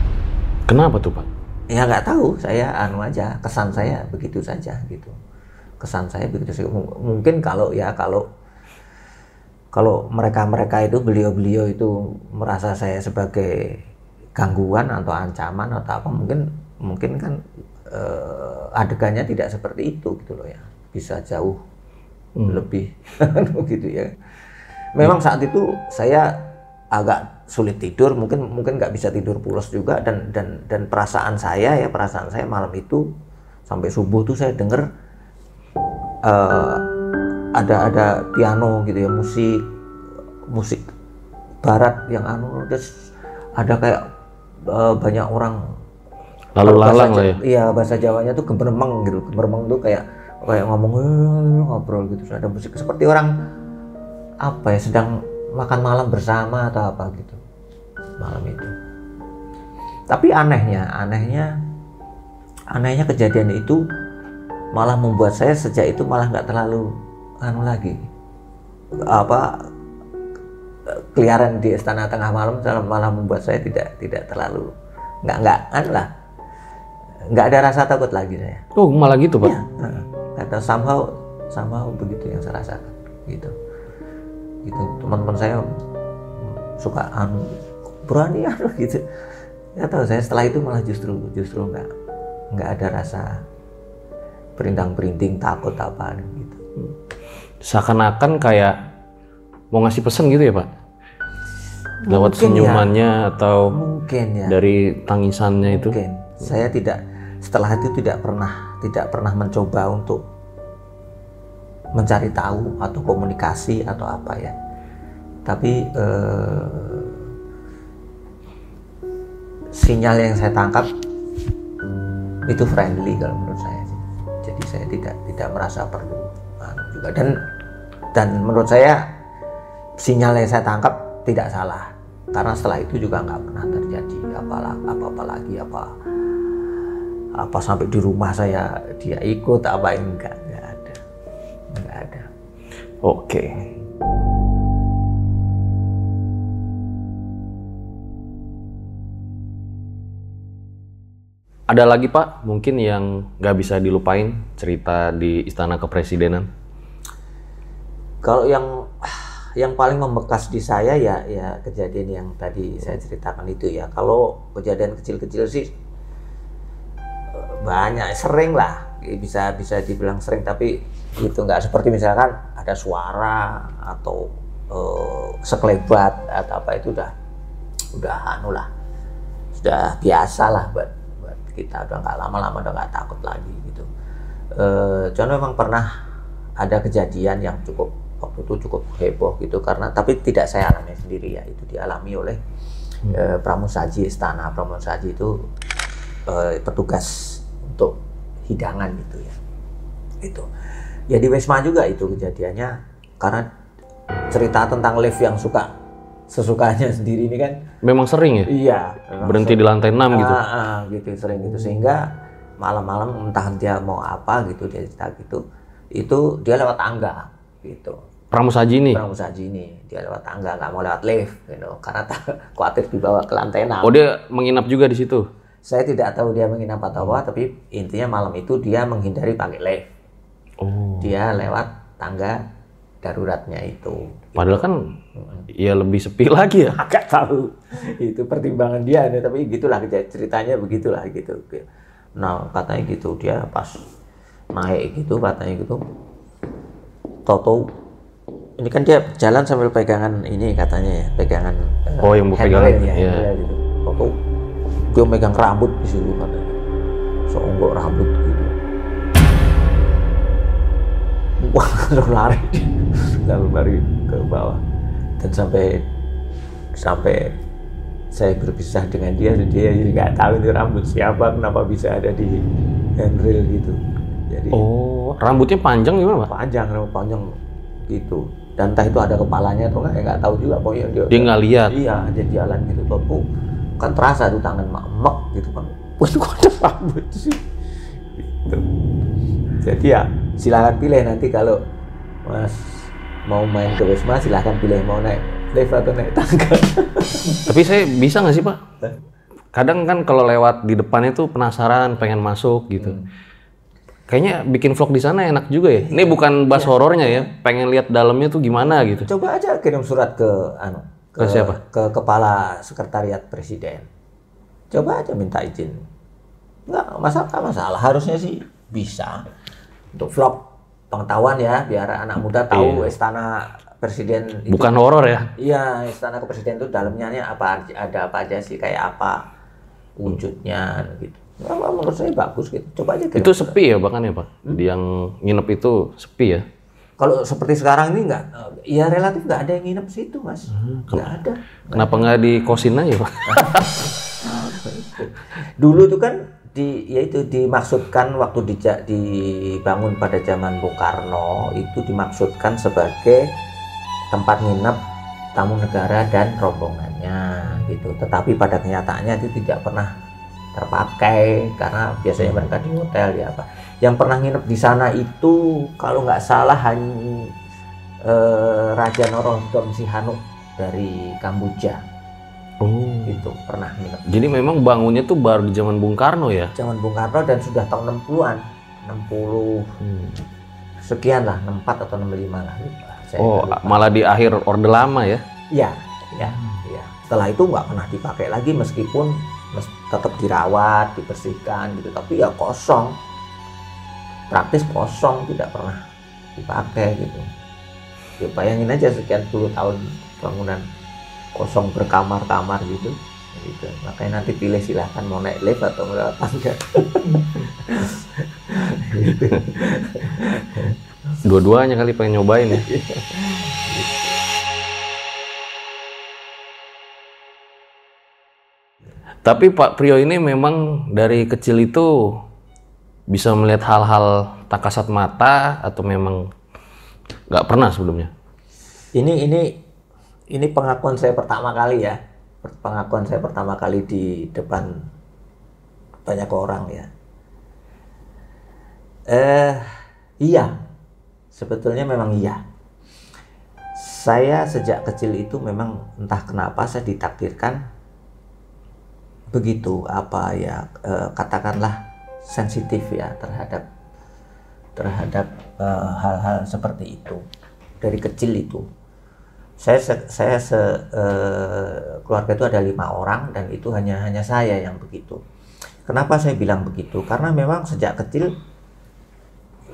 Kenapa tuh Pak? Ya nggak tahu, saya anu aja, kesan saya begitu saja gitu. Kesan saya begitu saja. Mungkin kalau ya kalau kalau mereka-mereka itu, beliau-beliau itu merasa saya sebagai gangguan atau ancaman atau apa, mungkin mungkin kan Uh, adegannya tidak seperti itu gitu loh ya, bisa jauh hmm. lebih gitu ya. Memang saat itu saya agak sulit tidur, mungkin mungkin nggak bisa tidur pulas juga, dan dan dan perasaan saya ya perasaan saya malam itu sampai subuh tuh saya dengar uh, ada ada piano gitu ya, musik musik barat yang anu, terus ada kayak uh, banyak orang lalu lalang lah ya. Iya, bahasa Jawanya tuh gembremeng gitu. Gembremeng tuh kayak kayak ngomong ngobrol gitu. Ada musik seperti orang apa ya, sedang makan malam bersama atau apa gitu malam itu. Tapi anehnya, anehnya anehnya kejadian itu malah membuat saya sejak itu malah nggak terlalu anu lagi. Apa keliaran di istana tengah malam malah membuat saya tidak tidak terlalu nggak nggak anu lah. Nggak ada rasa takut lagi saya. Oh malah gitu Pak? Ya, atau somehow, somehow begitu yang saya rasakan gitu. Gitu teman-teman saya suka anu berani anu gitu. Nggak tahu saya setelah itu malah justru justru nggak nggak ada rasa perintang-perinting takut apaan gitu. seakan-akan kayak mau ngasih pesan gitu ya Pak? Mungkin lewat senyumannya ya. Atau mungkin ya. Dari tangisannya mungkin. Itu? Mungkin. Saya tidak, setelah itu tidak pernah, tidak pernah mencoba untuk mencari tahu atau komunikasi atau apa ya. Tapi eh, sinyal yang saya tangkap itu friendly kalau menurut saya. Jadi saya tidak tidak merasa perlu juga, dan dan menurut saya sinyal yang saya tangkap tidak salah, karena setelah itu juga nggak pernah terjadi apa apa apa lagi apa apa sampai di rumah saya dia ikut apa enggak, nggak ada nggak ada. Oke. Ada lagi Pak, mungkin yang nggak bisa dilupain cerita di Istana Kepresidenan? Kalau yang yang paling membekas di saya ya ya kejadian yang tadi saya ceritakan itu ya. Kalau kejadian kecil-kecil sih banyak, sering lah, bisa bisa dibilang sering, tapi itu nggak seperti misalkan ada suara atau eh, sekelebat atau apa, itu udah udah anu lah, sudah biasa lah buat kita, udah nggak lama-lama udah nggak takut lagi gitu. E, cuman memang pernah ada kejadian yang cukup waktu itu cukup heboh gitu, karena tapi tidak saya alami sendiri ya, itu dialami oleh hmm. e, pramusaji istana. Pramusaji itu e, petugas untuk hidangan gitu ya. Itu ya di Wisma juga itu kejadiannya, karena cerita tentang lift yang suka sesukanya sendiri ini kan memang sering ya? Iya, berhenti sering. Di lantai enam gitu? Ah, ah, gitu sering gitu, sehingga malam-malam entah dia mau apa gitu, dia cerita gitu, itu dia lewat tangga gitu. Pramusaji ini? Pramusaji ini, dia lewat tangga, nggak mau lewat lift gitu, karena khawatir dibawa ke lantai enam. Oh, dia menginap juga di situ? Saya tidak tahu dia menginap atau apa, tapi intinya malam itu dia menghindari pakai lift. Oh. Dia lewat tangga daruratnya itu. Padahal kan ya lebih sepi lagi ya. Agak tahu itu pertimbangan dia, tapi gitulah ceritanya, begitulah gitu. Nah katanya gitu, dia pas naik gitu katanya gitu. Toto ini kan dia jalan sambil pegangan ini katanya ya, pegangan. Oh yang pegangan ya. Iya. Gitu. Toto dia megang rambut di situ katanya. Seonggok rambut gitu. Wah, lari, lari ke bawah, dan sampai sampai saya berpisah dengan dia, dia nggak tahu ini rambut siapa, kenapa bisa ada di handrail gitu. Jadi oh, rambutnya panjang gimana Pak? Panjang, rambut panjang gitu. Dan entah itu ada kepalanya atau nggak, ya nggak tahu juga pokoknya dia. Dia nggak lihat. Iya, dia jalan gitu, topu kan terasa tuh tangan mak-mak gitu kan. Wah, kok ada rambut sih? Gitu. Jadi ya. Silahkan pilih nanti kalau Mas mau main ke Wisma, silahkan pilih mau naik lift atau naik tangga. Tapi saya bisa nggak sih Pak? Kadang kan kalau lewat di depannya tuh penasaran, pengen masuk gitu. Hmm. Kayaknya bikin vlog di sana enak juga ya. Ini bukan bahas ya. Horornya ya, pengen lihat dalamnya tuh gimana gitu. Coba aja kirim surat ke anu ke, ke siapa? Ke Kepala Sekretariat Presiden. Coba aja minta izin. Nggak masalah, masalah. Harusnya sih bisa. Untuk vlog pengetahuan ya, biar anak muda tahu iya. Istana Presiden itu, bukan horor ya? Iya, Istana Kepresiden itu dalamnya apa, ada apa aja sih, kayak apa wujudnya gitu. Nah, menurut saya bagus gitu. Coba aja. Itu sepi ya bahkan ya Pak? Hmm? Yang nginep itu sepi ya? Kalau seperti sekarang ini nggak, ya relatif nggak ada yang nginep situ Mas. Hmm, nggak ada. Kenapa nggak di kosin aja Pak? Dulu tuh kan Di, yaitu dimaksudkan waktu dija, dibangun pada zaman Bung Karno itu dimaksudkan sebagai tempat nginep tamu negara dan rombongannya gitu, tetapi pada kenyataannya itu tidak pernah terpakai karena biasanya mereka di hotel ya apa. Yang pernah nginep di sana itu kalau nggak salah hanya eh, Raja Norodom Sihanouk dari Kamboja. Oh, itu pernah nginep. Jadi memang bangunnya tuh baru di zaman Bung Karno ya? Zaman Bung Karno, dan sudah tahun enam puluhan, enam puluh hmm. sekian lah, enam puluh empat atau enam puluh lima lah. Saya oh, lupa. Malah di akhir Orde Lama ya? Iya, iya, iya. Setelah itu nggak pernah dipakai lagi, meskipun mes tetap dirawat, dibersihkan gitu, tapi ya kosong, praktis kosong, tidak pernah dipakai gitu. Ya, bayangin aja sekian puluh tahun bangunan kosong berkamar-kamar gitu. Gitu. Makanya nanti pilih silahkan mau naik lift atau melewat tangga. Gitu. Dua-duanya kali pengen nyobain ya. Tapi Pak Priyo ini memang dari kecil itu bisa melihat hal-hal tak kasat mata atau memang nggak pernah sebelumnya? Ini ini ini pengakuan saya pertama kali ya. Pengakuan saya pertama kali di depan banyak orang ya. Eh, iya. Sebetulnya memang iya. Saya sejak kecil itu memang entah kenapa saya ditakdirkan begitu apa ya, eh, katakanlah sensitif ya terhadap terhadap hal-hal uh, seperti itu. Dari kecil itu saya se, saya se, uh, keluarga itu ada lima orang dan itu hanya hanya saya yang begitu. Kenapa saya bilang begitu? Karena memang sejak kecil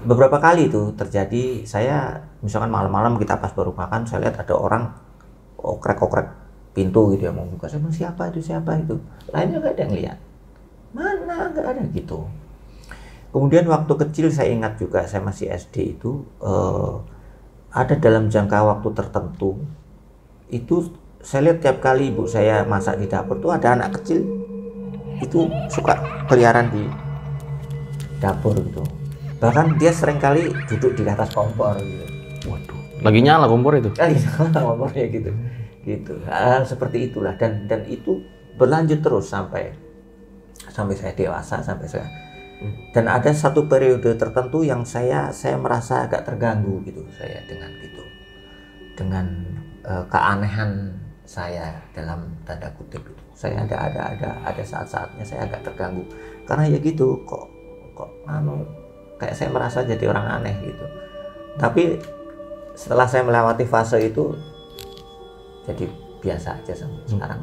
beberapa kali itu terjadi. Saya misalkan malam-malam kita pas baru makan, saya lihat ada orang okrek-okrek pintu gitu ya, mau buka, sama siapa itu siapa itu, lainnya nggak ada yang lihat, mana nggak ada gitu. Kemudian waktu kecil saya ingat juga, saya masih S D itu eh, ada dalam jangka waktu tertentu itu saya lihat tiap kali ibu saya masak di dapur tuh ada anak kecil itu suka keliaran di dapur gitu, bahkan dia seringkali duduk di atas kompor gitu. Waduh, lagi nyala kompor itu? Lagi nyala kompornya gitu. Gitu, hal-hal seperti itulah, dan dan itu berlanjut terus sampai sampai saya dewasa, sampai saya hmm. dan ada satu periode tertentu yang saya saya merasa agak terganggu gitu, saya dengan gitu dengan uh, keanehan saya dalam tanda kutip itu. Saya ada ada ada ada saat-saatnya saya agak terganggu karena ya gitu, kok kok anu kayak saya merasa jadi orang aneh gitu. Tapi setelah saya melewati fase itu jadi biasa aja sama sekarang.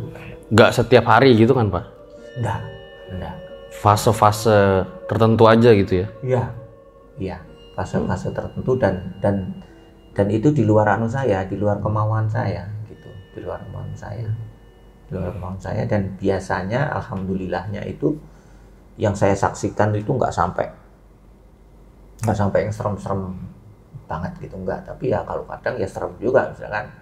Nggak setiap hari gitu kan Pak? Nggak, nggak. Fase-fase tertentu aja gitu ya? Iya, iya. Fase-fase hmm. tertentu dan dan dan itu di luar anu saya, di luar kemauan saya gitu, di luar kemauan saya, di luar kemauan saya. Dan biasanya, alhamdulillahnya itu yang saya saksikan itu nggak sampai nggak sampai yang serem-serem banget gitu, nggak. Tapi ya kalau kadang ya serem juga, misalkan.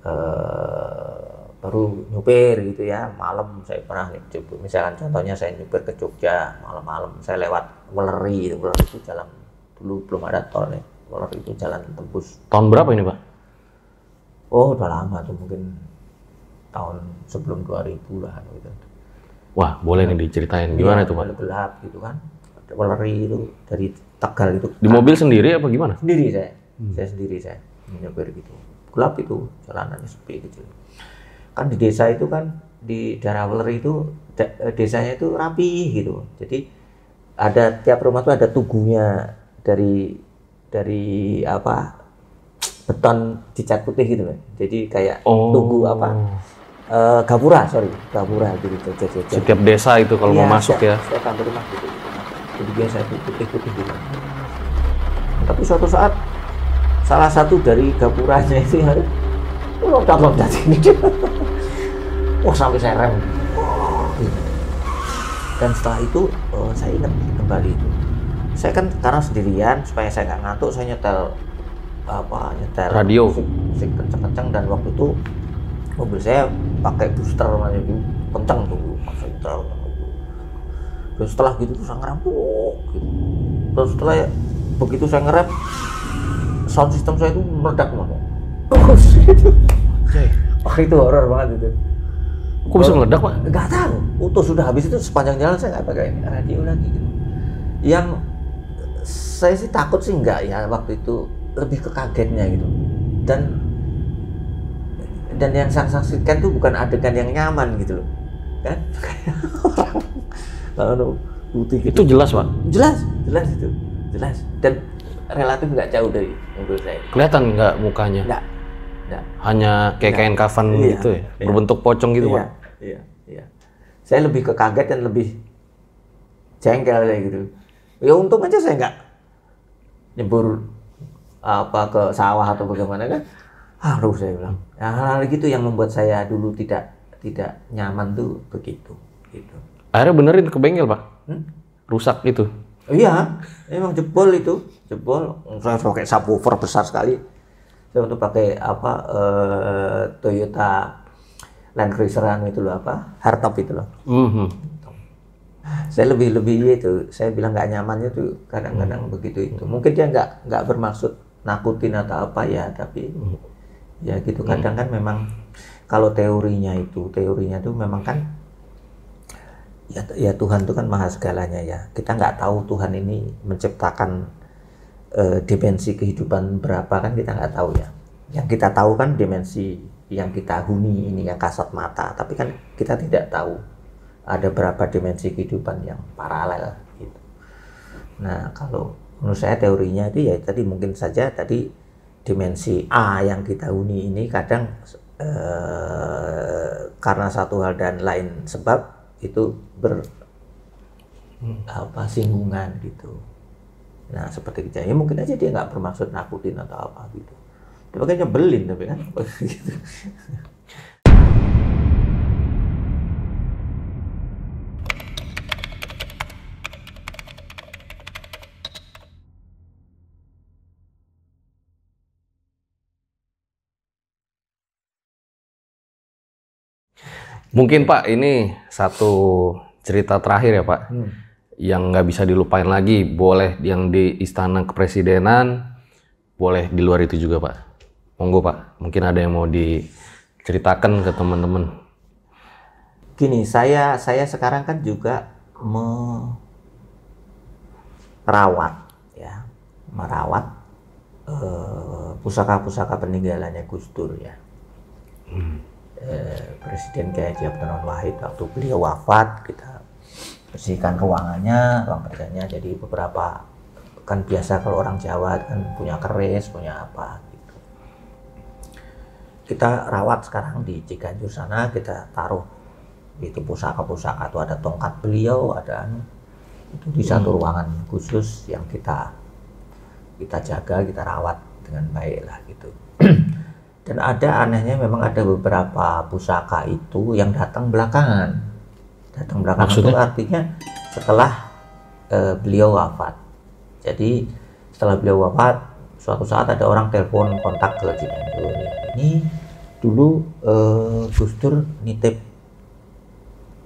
Uh, baru nyupir gitu ya, malam saya pernah coba, misalkan contohnya saya nyupir ke Jogja malam-malam, saya lewat Weleri. Weleri itu jalan, dulu belum ada tol nih, Weleri itu jalan tembus. Tahun berapa ini Pak? Oh udah lama tuh, mungkin tahun sebelum dua ribu lah gitu. Wah boleh nih diceritain gimana ya, itu Pak? Gelap gitu kan, Weleri itu dari Tegal itu. Di mobil sendiri apa gimana? Sendiri saya, hmm. saya sendiri saya nyupir gitu. Gelap itu, jalanannya sepi kecil. Kan di desa itu kan, di Daraweler itu de desanya itu rapi gitu. Jadi ada tiap rumah tuh ada tugunya dari dari apa beton dicat putih gitu loh. Jadi kayak oh. tugu apa e, gapura, sorry gapura gitu. Jadi, setiap jadi, desa itu kalau iya, mau masuk ya. Setiap kantor rumah gitu. Jadi biasa itu putih-putih gitu. Tapi suatu saat salah satu dari gapuranya itu harus loncat-loncat ini. Wah, sampai saya rem. Dan setelah itu oh, saya ingat kembali itu. Saya kan karena sendirian, supaya saya nggak ngantuk, saya nyetel apa nyetel radio musik kenceng-kenceng, dan waktu itu mobil saya pakai booster namanya itu kenceng tuh, masuk terlalu. Terus setelah gitu saya ngerem. Gitu. Terus setelah ya, begitu saya ngerem, sound system saya itu meledak banget. Oh, gitu. Oh, itu horor banget itu. Kok bisa meledak Pak? Gak tahu. Utuh sudah habis itu sepanjang jalan saya nggak pakai radio lagi. Gitu. Yang saya sih takut sih enggak ya waktu itu, lebih ke kagetnya gitu. Dan dan yang saya saksikan tuh bukan adegan yang nyaman gitu loh, kan? Lalu putih gitu. Itu jelas Pak? Jelas, jelas itu, jelas. Dan relatif nggak jauh dari mobil saya. Kelihatan nggak mukanya? Nggak. Nggak. Hanya kayak nggak. Kain kafan iya, gitu ya? Iya. Berbentuk pocong gitu iya, Pak? Iya, iya. Saya lebih ke kaget dan lebih jengkel kayak gitu. Ya untung aja saya nggak nyebur apa ke sawah atau bagaimana kan. Harus saya bilang. Nah, hal-hal gitu yang membuat saya dulu tidak tidak nyaman tuh begitu. Gitu. Akhirnya benerin ke bengkel, Pak. Hmm? Rusak itu. Oh, iya, emang jebol itu, jebol. Saya pakai subwoofer besar sekali. Saya untuk pakai apa eh, Toyota Land Cruiseran itu loh apa, hardtop itu loh. Mm-hmm. Saya lebih lebih itu, saya bilang nggak nyamannya tuh kadang-kadang mm-hmm. begitu itu. Mungkin dia nggak nggak bermaksud nakutin atau apa ya, tapi mm-hmm. ya gitu. Kadang kan memang kalau teorinya itu, teorinya tuh memang kan ya, ya Tuhan itu kan maha segalanya ya. Kita nggak tahu Tuhan ini menciptakan E, dimensi kehidupan berapa kan kita nggak tahu ya. Yang kita tahu kan dimensi yang kita huni ini yang kasat mata, tapi kan kita tidak tahu ada berapa dimensi kehidupan yang paralel gitu. Nah kalau menurut saya teorinya itu ya tadi mungkin saja tadi dimensi A yang kita huni ini kadang e, karena satu hal dan lain sebab itu ber apa singgungan gitu. Nah seperti kejadian, ya mungkin aja dia nggak bermaksud nakutin atau apa gitu. Tapi kan nyebelin tapi kan gitu. Mungkin Pak ini satu cerita terakhir ya Pak. Hmm. Yang nggak bisa dilupain lagi, boleh yang di Istana Kepresidenan, boleh di luar itu juga Pak. Monggo Pak, mungkin ada yang mau diceritakan ke teman-teman. Gini, saya saya sekarang kan juga merawat, ya, merawat pusaka-pusaka eh, peninggalannya Gus Dur ya. Hmm. Eh, Presiden Kyai Haji Abdurrahman Wahid waktu beliau wafat kita bersihkan ruangannya, ruang kerjanya, jadi beberapa kan biasa kalau orang Jawa kan punya keris, punya apa gitu. Kita rawat sekarang di Ciganjur sana, kita taruh itu pusaka-pusaka itu ada tongkat beliau, ada itu di satu ruangan khusus yang kita kita jaga, kita rawat dengan baik lah gitu. Dan ada anehnya memang ada beberapa pusaka itu yang datang belakangan. Datang belakang itu artinya setelah uh, beliau wafat. Jadi setelah beliau wafat, suatu saat ada orang telepon kontak ke Ciganjur. Ini dulu uh, Gus Dur nitip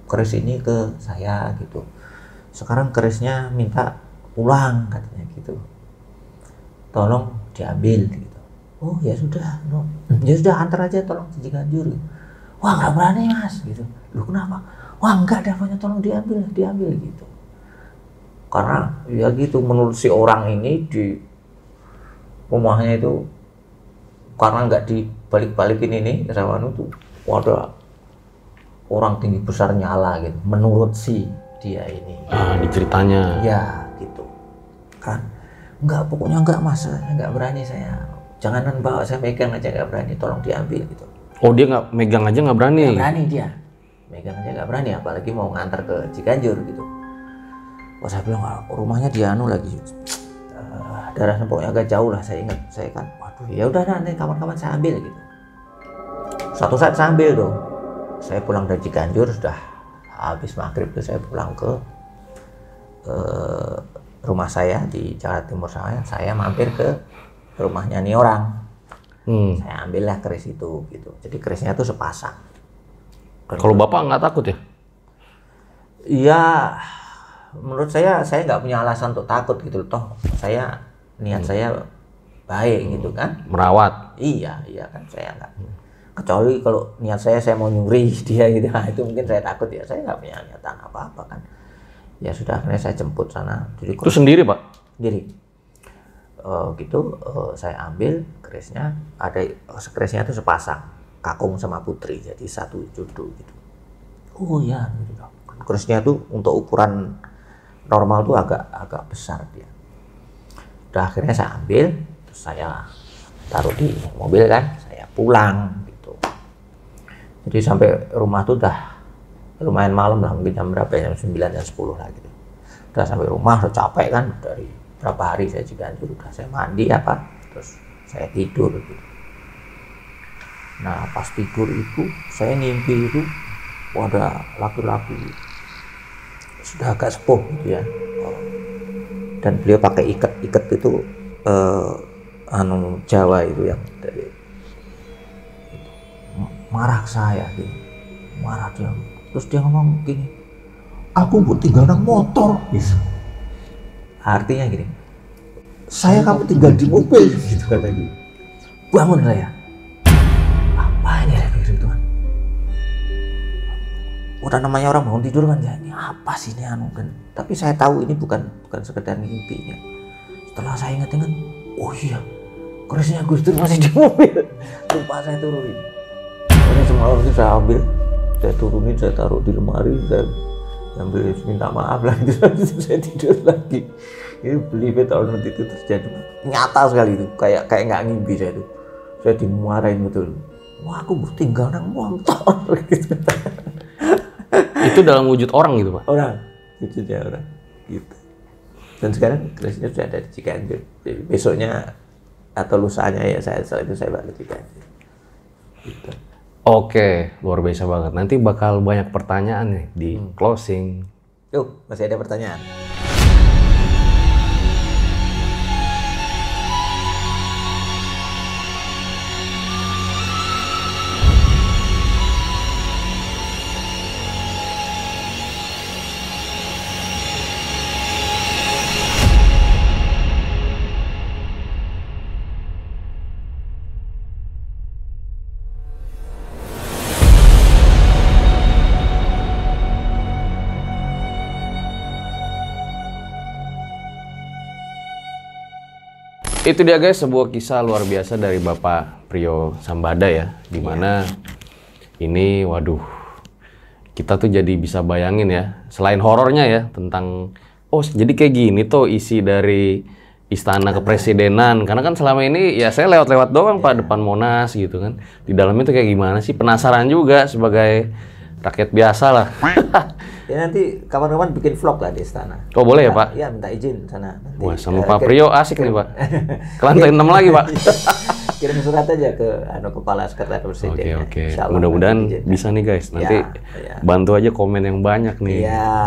keris ini ke saya gitu. Sekarang kerisnya minta pulang katanya gitu. Tolong diambil gitu. Oh ya sudah, no. Ya sudah antar aja tolong ke Ciganjur. Wah nggak berani mas gitu. Lu kenapa? Wah enggak ada apanya, tolong diambil, diambil gitu. Karena ya gitu menurut si orang ini di rumahnya itu karena nggak dibalik-balikin ini Rawanu tuh ada orang tinggi besar nyala gitu. Menurut si dia ini. Ah di ceritanya. Ya gitu kan. Enggak pokoknya enggak mas, enggak berani saya. Janganan bawa saya megang aja enggak berani, tolong diambil gitu. Oh dia nggak megang aja nggak berani. Nggak berani dia. Megang aja nggak berani, apalagi mau ngantar ke Ciganjur gitu. Oh saya bilang rumahnya di Anu lagi, uh, daerah pokoknya agak jauh lah. Saya ingat, saya kan, waduh ya udah nanti kapan-kapan saya ambil gitu. Suatu saat saya ambil dong. Saya pulang dari Ciganjur sudah habis maghrib tuh saya pulang ke uh, rumah saya di Jakarta Timur saya. Saya mampir ke rumahnya nih orang. Hmm. Saya ambillah keris itu gitu. Jadi kerisnya tuh sepasang. Kalau bapak nggak takut ya? Iya, menurut saya saya nggak punya alasan untuk takut gitu toh. Saya niat hmm. saya baik hmm. gitu kan? Merawat. Iya, iya kan saya nggak. Kecuali kalau niat saya saya mau nyuri dia gitu, nah, itu mungkin saya takut ya. Saya nggak punya niatan apa-apa kan. Ya sudah, akhirnya saya jemput sana. Jadi, itu sendiri pak? Sendiri. Uh, gitu, uh, saya ambil kerisnya. Ada kerisnya itu sepasang. Kakung sama putri, jadi satu jodoh gitu. Oh ya, kerisnya tuh untuk ukuran normal tuh agak agak besar dia. Udah akhirnya saya ambil, terus saya taruh di mobil kan, saya pulang gitu. Jadi sampai rumah tuh udah lumayan malam lah, mungkin jam berapa ya, jam sembilan, jam sepuluh lah gitu. Udah sampai rumah, udah capek kan, dari berapa hari saya juga udah saya mandi apa, terus saya tidur gitu. Nah pas tidur itu saya mimpi itu ada laki-laki sudah agak sepuh gitu ya, dan beliau pakai ikat-ikat itu eh, anu Jawa itu yang dari itu. Marah saya gitu. Marah dia, terus dia ngomong gini, aku buat tinggal di motor gitu. Artinya gini, saya kamu tinggal di mobil gitu kata dia. Bangun saya. Udah namanya orang bangun tidur kan ya, ini apa sih ini anu kan. Tapi saya tahu ini bukan bukan sekedar mimpi ya. Setelah saya ingat-ingat, oh iya, kerisnya Gus Dur masih di mobil. Lupa saya turunin. Ini semua orang saya ambil, saya turunin, saya taruh di lemari, saya ambil minta maaf lagi, saya tidur lagi. Ini beli betul nanti itu terjadi. Nyata sekali itu, kayak kayak nggak ngimpi saya itu. Saya dimarahin betul. Wah aku tinggal nang motor gitu. Itu dalam wujud orang gitu Pak? Orang, wujudnya orang gitu. Dan sekarang kelasnya sudah ada di Ciganjur. Jadi besoknya atau lusanya ya saya setelah itu saya balik ke Ciganjur gitu. Oke, luar biasa banget. Nanti bakal banyak pertanyaan nih di hmm. closing. Tuh, masih ada pertanyaan. Itu dia guys, sebuah kisah luar biasa dari Bapak Priyo Sambadha ya, dimana yeah. ini waduh kita tuh jadi bisa bayangin ya, selain horornya ya tentang oh jadi kayak gini tuh isi dari Istana Kepresidenan, karena kan selama ini ya saya lewat-lewat doang yeah. Pak depan Monas gitu kan, di dalamnya tuh kayak gimana sih, penasaran juga sebagai rakyat biasa lah. Ya nanti kapan-kapan bikin vlog lah di istana. Oh boleh ya Pak? Iya minta izin sana. Nanti. Wah sama uh, Pak Priyo asik kirim. Nih Pak. Ke lantai enam lagi Pak. Kirim surat aja ke anu Kepala Sekretariat Presiden. Oke oke. Mudah-mudahan bisa nih guys. Nanti ya, ya. Bantu aja komen yang banyak nih. Iya.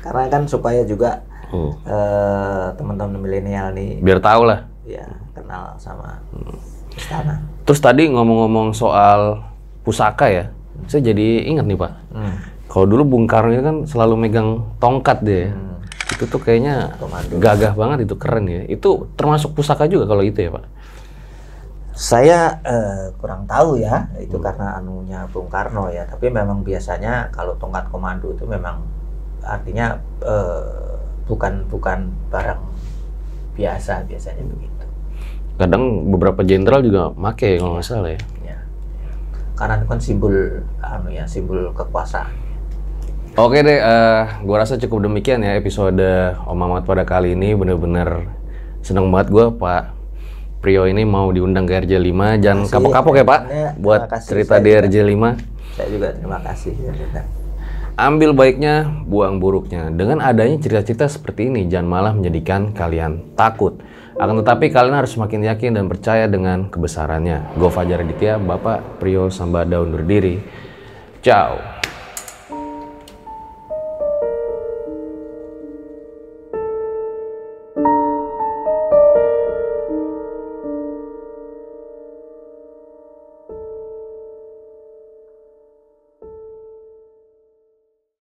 Karena kan supaya juga oh. uh, teman-teman milenial nih. Biar tahu lah. Iya kenal sama hmm. istana. Terus tadi ngomong-ngomong soal pusaka ya, saya jadi ingat nih Pak. Hmm. Kalau dulu Bung Karno itu kan selalu megang tongkat deh, hmm. itu tuh kayaknya komando. Gagah banget itu, keren ya. Itu termasuk pusaka juga kalau itu ya Pak? Saya eh, kurang tahu ya, itu hmm. karena anunya Bung Karno ya. Tapi memang biasanya kalau tongkat komando itu memang artinya eh, bukan bukan barang biasa, biasanya begitu. Kadang beberapa jenderal juga make kalau nggak salah ya. Ya. Karena itu kan simbol anu ya, simbol kekuasaan. Oke deh, uh, gue rasa cukup demikian ya episode Om Mamat pada kali ini. Bener-bener seneng banget gue Pak Priyo ini mau diundang ke R J L lima. Jangan kapok-kapok ya Pak buat cerita di R J L lima. Saya juga terima kasih. Ambil baiknya, buang buruknya. Dengan adanya cerita-cerita seperti ini, jangan malah menjadikan kalian takut. Akan tetapi kalian harus semakin yakin dan percaya dengan kebesarannya. Gue Fajar Aditya, Bapak Priyo Sambadha undur diri. Ciao.